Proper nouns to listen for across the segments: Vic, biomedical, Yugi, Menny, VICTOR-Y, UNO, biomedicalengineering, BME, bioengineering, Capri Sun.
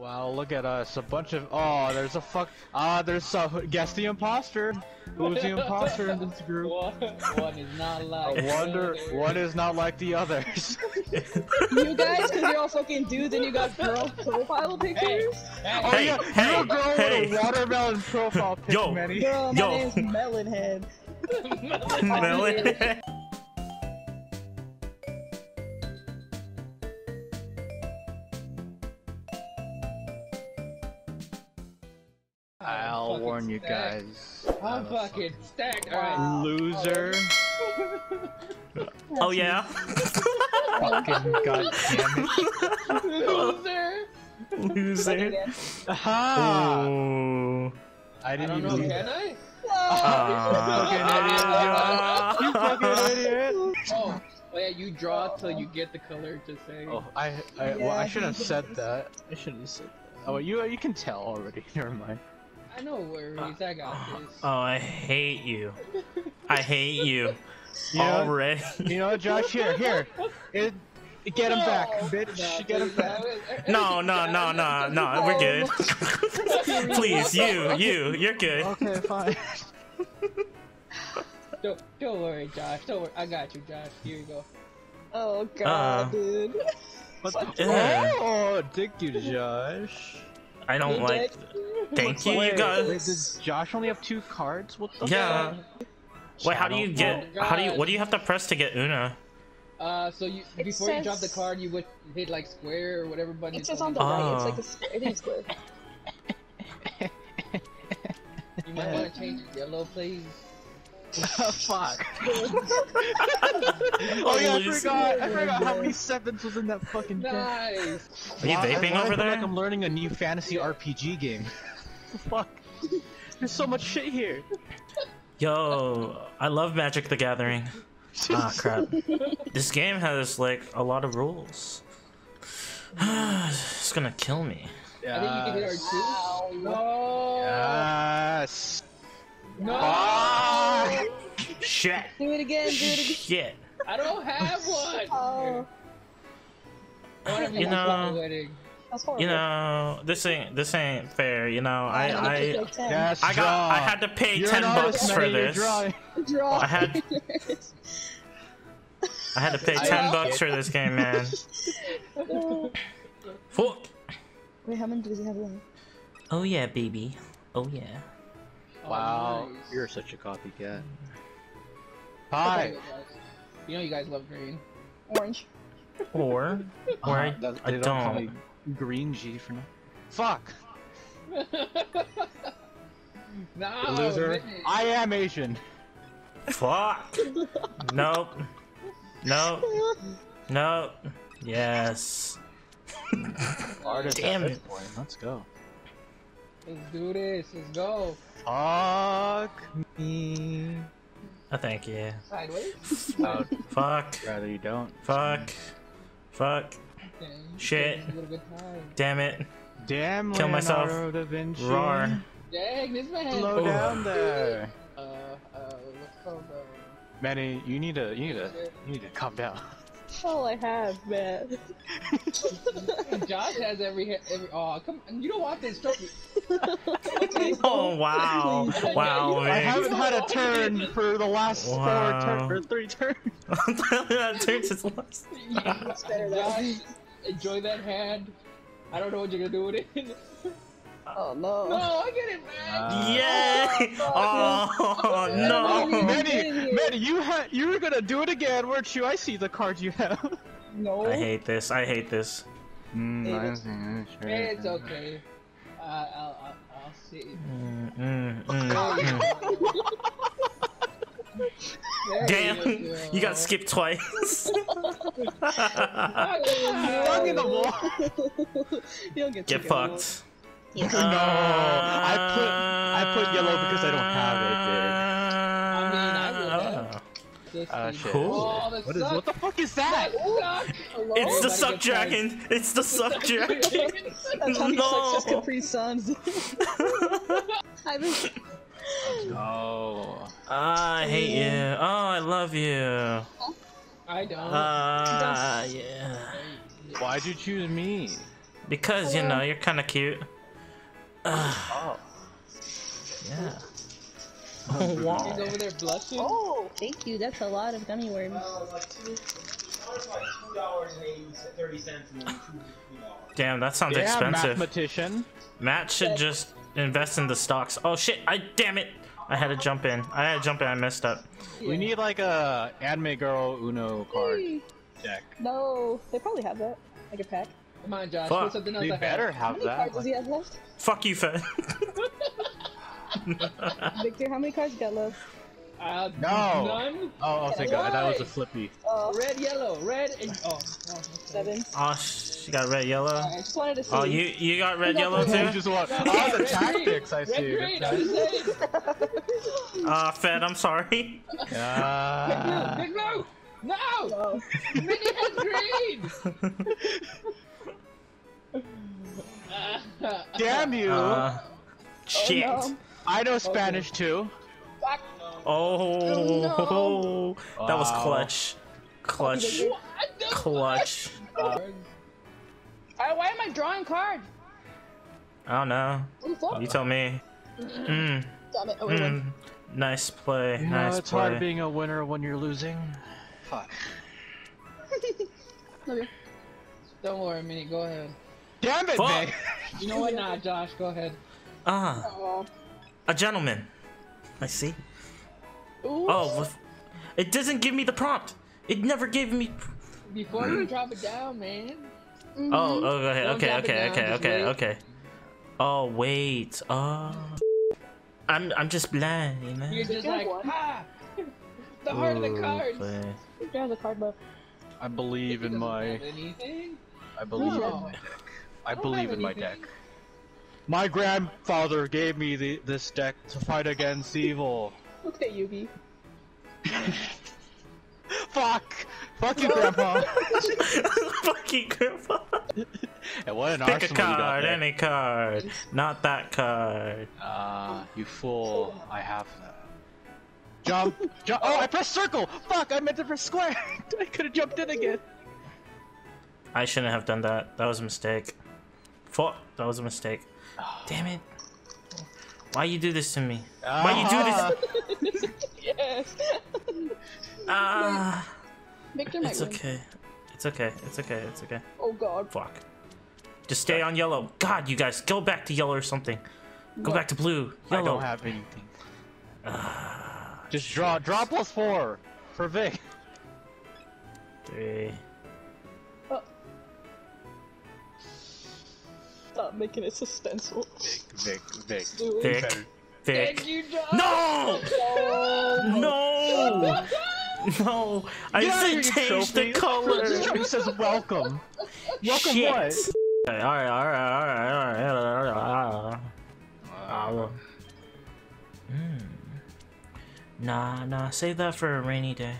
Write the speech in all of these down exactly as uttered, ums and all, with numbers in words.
Wow, look at us, a bunch of- oh, there's a fuck- ah, there's a- guess the imposter! Who's the imposter in this group? One, one is not like I wonder- one is not like the others. You guys, cause you're all fucking dudes and you got girl profile pictures? Hey, hey, oh yeah, hey, you're a girl hey. with a watermelon profile pic, Yo, Menny. Girl, my Yo. name's Melonhead. Melonhead? I'll warn you stacked. guys. I'm, I'm fucking, fucking stacked. Wow. Loser. Oh yeah. Fucking goddamn it. Loser. Loser. Aha. Oh. I didn't I even know, do can that. I? Uh, you fucking idiot. You fucking idiot. Oh, well, yeah, you draw till you get the color to say. Oh, I, I, well, I should have said that. I shouldn't have said that. Oh, you, you can tell already. Never mind. I know where uh, I got this. Oh, I hate you. I hate you. you already. Know, you know, Josh, here, here. It, get him no, back, bitch. No, get him back. No, no, no, no, no. We're good. Please, you, you. You're good. Okay, fine. Don't, don't worry, Josh. Don't worry. I got you, Josh. Here you go. Oh, God, uh, dude. What the yeah. Oh, dick you, Josh. I don't like... Thank you, wait, you guys. Wait, does Josh only have two cards? What the Yeah. fuck? Wait, how do you get... Oh, how do you... What do you have to press to get UNO? Uh, so you... It before says, you drop the card, you would hit, like, square or whatever button. It says on the right. Oh. It's like a... It is square. You might want to change it yellow, please. Fuck. Oh yeah, I forgot. I forgot how many sevens was in that fucking deck. Nice. Are you vaping wow, over there? I feel like I'm learning a new fantasy yeah. R P G game. Fuck. There's so much shit here. Yo, I love Magic the Gathering. Ah, crap. This game has like a lot of rules. It's gonna kill me. Yes. I think you can hit R two. No. Yes. No. Oh, shit. Do it again. Do it again. Shit. I don't have one. Oh. You know. You know. This ain't. This ain't fair. You know. I. I. I, I got. I had to pay You're ten bucks for this. Drawing. I had. I had to pay ten bucks for this game, man. Fuck. Wait, how many do we have left? Oh yeah, baby. Oh yeah. Wow, oh, nice. You're such a copycat. Hi! You know you guys love green. Orange. Or... or I, I, I don't. Call me green G for now. Fuck! No, loser. I am Asian. Fuck! Nope. Nope. Nope. Yes. Damn it. Point. Let's go. Let's do this. Let's go. Fuck me. Oh, thank you. Sideways? Oh, fuck. Rather you don't. Fuck. Fuck. Okay. Shit. Damn it. Damn. Kill myself. Roar. Dang, this man. Slow down there. Uh, uh, what's called? Uh... Menny, you need to, you need to, you need to calm down. All I have, man. Josh has every every. Oh, come! You don't want this trophy. Oh wow! Wow! I haven't had a turn for the last wow. four turns, or three turns. That turn since last. Josh, enjoy that hand. I don't know what you're gonna do with it. Oh no! No, I get it, man. Uh, Yay! Oh, oh, oh no! no. Menny, Menny, you had you were gonna do it again, weren't you? I see the card you have. No. I hate this. I hate this. Mm, it I see, sure. It's okay. Uh, I'll, I'll, I'll see. Mm, mm, mm, mm. Damn! You, go. you got skipped twice. You'll get get fucked. No, I put I put yellow because I don't have it, dude. I mean, I will have uh, shit. Cool. Oh, what, is, what the fuck is that? that it's the suck dragon. It's the suck dragon. No. Just Capri Suns. Oh, I hate you. Oh, I love you. I don't. Ah, uh, yeah. Why'd you choose me? Because, you know, you're kind of cute. Ugh. Oh. Yeah. Oh, wow. She's over there blushing. Oh, thank you. That's a lot of gummy worms. Uh, like two, like two dollars and thirty cents. Damn, that sounds yeah, expensive. Mathematician. Matt should just invest in the stocks. Oh shit! I damn it! I had to jump in. I had to jump in. I messed up. We need like a anime girl UNO card deck. No, they probably have that. Like a pack. Come on, Josh. Fuck. Something else they I better have, have that. How many cards does he have left? Fuck you, Fed. Victor, how many cards you got left? Uh, no. None. Oh, oh thank God. That was a flippy. Uh, red, yellow, red, and oh, oh seven. Oh, she got red, yellow. Uh, I just wanted to see. Oh, you you got red, got yellow too. Just want all the tactics I see. Ah, uh, Fed, I'm sorry. Uh... Big blue, no, no. Menny has green. Damn you! Uh, shit! Oh, no. I know Spanish too. Fuck. Oh, oh no. That was clutch, clutch, clutch. Uh, Alright, why am I drawing cards? I don't know. You tell me. Mm. Damn it. Oh, mm. Nice play. You know, nice it's play. It's hard being a winner when you're losing. Fuck. Okay. Don't worry, Menny. Go ahead. Damn it, man! You know what? Nah, Josh, go ahead. Ah, uh, a gentleman. I see. Ooh. Oh, it doesn't give me the prompt. It never gave me. Before you drop it down, man. Mm-hmm. Oh, oh, go ahead. Don't okay, okay, down, okay, okay, wait. okay. Oh wait. Oh. I'm I'm just blind, you know. You're just like ha. The heart Ooh, of the cards. You have the card left. I believe in my. I believe no. in my deck. I, I believe in my deck. My grandfather gave me the, this deck to fight against evil. Look at Yugi. Fuck! Fuck you, Grandpa! Fuck you, Grandpa! And what an Pick a card, any card. Not that card. Ah, uh, you fool. I have that. Jump! Jump! Oh, I pressed circle! Fuck, I meant to press square! I could've jumped in again. I shouldn't have done that. That was a mistake. Fuck, that was a mistake. Damn it. Why you do this to me? Uh-huh. Why you do this? Yes. Ah. Victor might win. It's okay. It's okay. It's okay. It's okay. Oh God. Fuck. Just stay on yellow. God, you guys, go back to yellow or something. Go what? back to blue. Yellow. I don't have anything. Uh, Just shit. draw. Draw plus four for Vic. Three. Stop making it suspenseful. Vic, Vic, Vic. Vic, Vic. Vic. No! No! No! No! I yeah, said change the color! It says welcome. Welcome Shit. what? Alright, alright, alright, alright, alright, alright. Mm. Nah, nah, save that for a rainy day.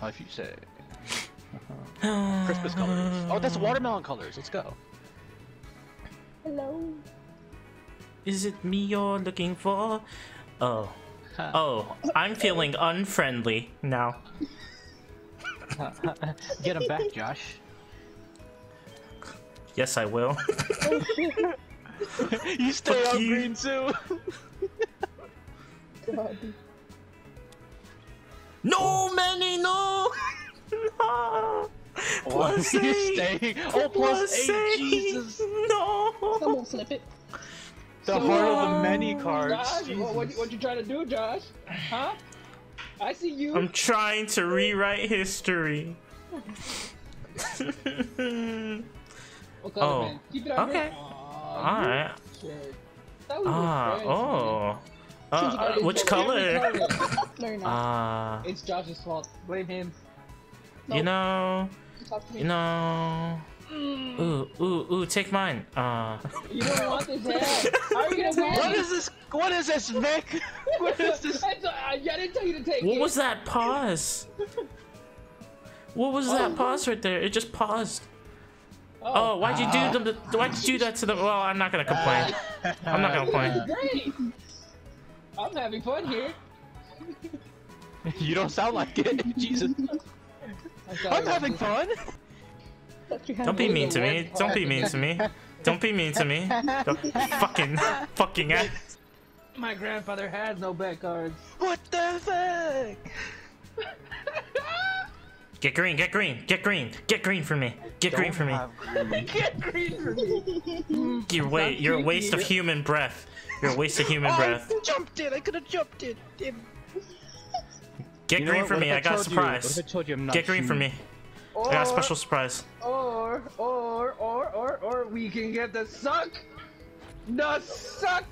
How if you say it? Christmas colors. Oh, that's watermelon colors. Let's go. Hello. Is it me you're looking for? Oh. Huh. Oh, I'm feeling unfriendly now. Get him back, Josh. Yes, I will. You stay on green too. No, Menny, no. No. Plus oh, eight. Oh, plus, plus eight. eight. Jesus. No. Someone flip it. The so, heart of the Menny cards. Josh, what, what, what you trying to do, Josh? Huh? I see you. I'm trying to rewrite history. We'll oh. Keep it out okay. Aww, All right. Ah. Oh. Uh, uh, which color? color. uh, it's Josh's fault. Blame him. Nope. You know, you know. Mm. Ooh, ooh, ooh! Take mine. Uh. You don't want this hand. How are you gonna win? What is this? What is this, Vic? What is this? I, I, I didn't tell you to take. What it. was that pause? What was oh. that pause right there? It just paused. Oh, oh why'd you do them? To, why'd you do that to them? Well, I'm not gonna complain. Uh, I'm not gonna complain. I'm having fun here. You don't sound like it, Jesus. I'm having fun. Don't be mean to me. Don't be mean to me. Don't be mean to me. Don't fucking fucking ass. My grandfather had no bet cards. What the fuck? Get green, get green, get green, get green for me. Get Don't green for me. Green. Get green for me. You're, wa you're a waste of human breath. You're a waste of human oh, breath. I jumped in, I could have jumped in. Damn. Get you green for me, I, I got a surprise. Get green for me. Or, I got a special surprise. Or, or, or, or, or, we can get the suck. The suck.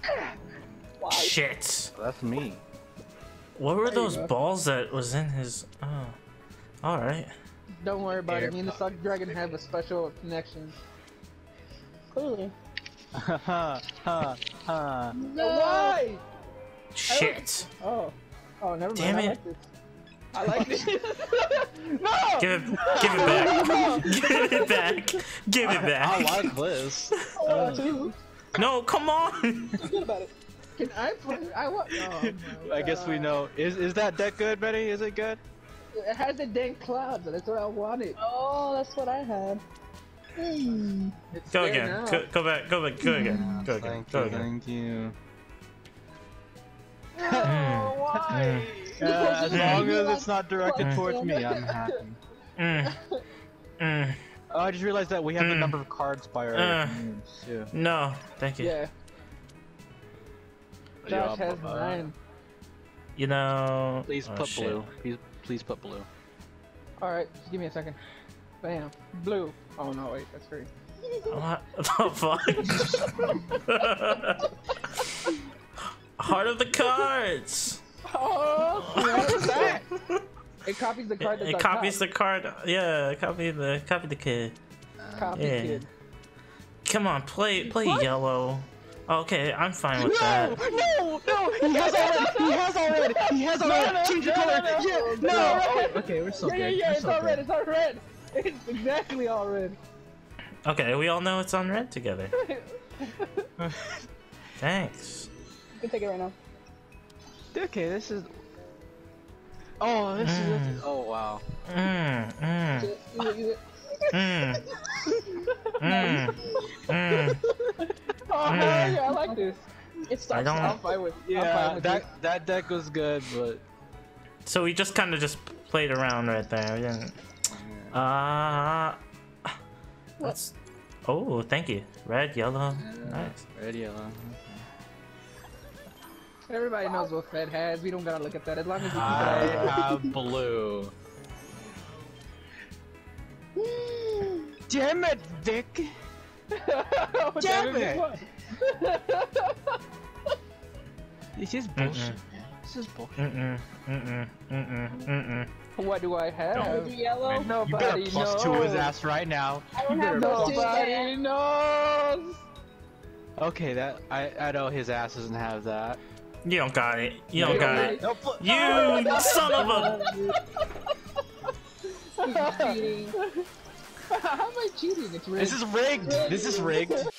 Why? Shit. That's me. What were there those balls that was in his... Oh. Alright. Don't worry about Air it. Me and the Suck Dragon have a special connection. Clearly. Ha ha ha. Why? Shit. Like oh. Oh, never mind. Damn it. I like this. I like this. No! Give it, give it back. Give it back. Give it back. I, I like this. Uh, no, come on. Forget about it. Can I play? I want. Oh, I guess we know. Is is that deck good, Benny? Is it good? It has the dang clouds, and that's what I wanted. Oh, that's what I had. Mm. Go again. Go, go back. Go back. Go again. Yeah, go again. Go you, again. Thank you. Oh, why? Mm. Uh, as long as it's not directed mm. towards me, I'm happy. Mm. Mm. Oh, I just realized that we have mm. a number of cards by our uh, names, too. No, thank you. Yeah. Josh has nine. You know... Please put oh, blue. Please. Please put blue. Alright, just give me a second. Bam. Blue. Oh no, wait, that's green. What the fuck? Heart of the cards! Oh, what is that? It copies the card. It, it copies top. the card. Yeah, copy the copy the kid. Copy yeah. kid. Come on, play play what? yellow. Okay, I'm fine with no, that. No, no, no, he has already, he has already, he has already, no, no, change your no, color, no, no, yeah, no, no. Oh, okay, we're so yeah, good. Yeah, yeah, we're it's so all good. red, it's all red. It's exactly all red. Okay, we all know it's on red together. Thanks. You can take it right now. Okay, this is... Oh, this mm. is... Oh, wow. Mm, mm. Use it, use it, use it. Mm. Mm. Mm. Oh yeah, yeah, I like this. It sucks. I don't... I'm fine with, yeah, I'm fine with that, it. That deck was good, but... So we just kind of just played around right there. We didn't... Uh... That's... Oh, thank you. Red, yellow. Yeah, nice. Red, yellow. Everybody knows what Fred has. We don't gotta look at that. As long as we I it. have blue. Damn it, Vic! Oh, damn, damn it! This is bullshit. Mm-mm. This is bullshit. Mm-mm. Mm-mm. Mm-mm. Mm-mm. What do I have? No. Yellow? Nobody you better plus knows. two his ass right now. I don't you have nobody knows. Okay, that I I know his ass doesn't have that. You don't got it. You don't you got don't it. Don't put, you oh, son of a. How am I cheating? It's rigged. This is rigged. This is rigged.